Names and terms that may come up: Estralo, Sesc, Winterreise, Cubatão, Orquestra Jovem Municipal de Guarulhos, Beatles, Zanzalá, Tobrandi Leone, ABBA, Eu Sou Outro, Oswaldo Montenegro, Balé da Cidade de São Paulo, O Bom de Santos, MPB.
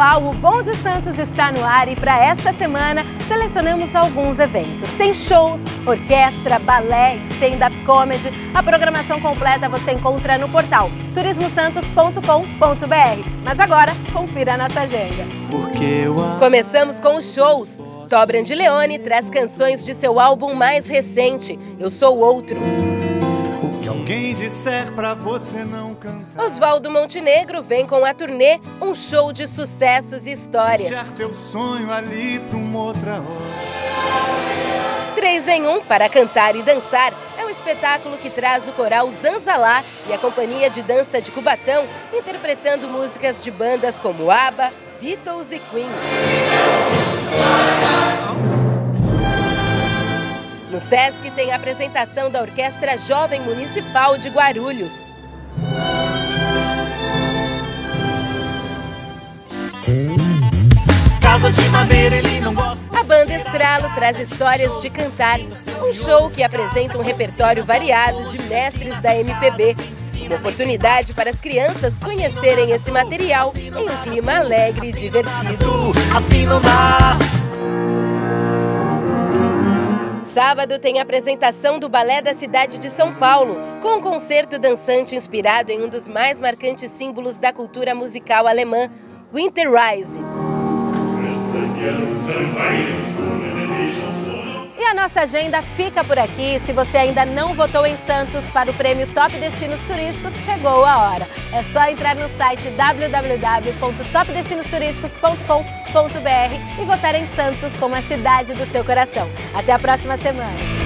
pessoal, o Bom de Santos está no ar e para esta semana selecionamos alguns eventos. Tem shows, orquestra, balé, stand-up comedy. A programação completa você encontra no portal turismosantos.com.br. Mas agora, confira a nossa agenda. Começamos com os shows. Tobrandi Leone traz canções de seu álbum mais recente, Eu Sou Outro. Se alguém disser pra você não cantar. Oswaldo Montenegro vem com a turnê, um show de sucessos e histórias. Deixar teu sonho ali pra uma outra hora. 3 em 1 para cantar e dançar é um espetáculo que traz o coral Zanzalá e a companhia de dança de Cubatão, interpretando músicas de bandas como ABBA, Beatles e Queen. No Sesc tem a apresentação da Orquestra Jovem Municipal de Guarulhos. A banda Estralo traz Histórias de Cantar, um show que apresenta um repertório variado de mestres da MPB. Uma oportunidade para as crianças conhecerem esse material em um clima alegre e divertido. Assim não dá. Sábado tem a apresentação do Balé da Cidade de São Paulo, com um concerto dançante inspirado em um dos mais marcantes símbolos da cultura musical alemã, Winterreise. E a nossa agenda fica por aqui. Se você ainda não votou em Santos para o prêmio Top Destinos Turísticos, chegou a hora. É só entrar no site www.topdestinosturisticos.com.br e votar em Santos como a cidade do seu coração. Até a próxima semana!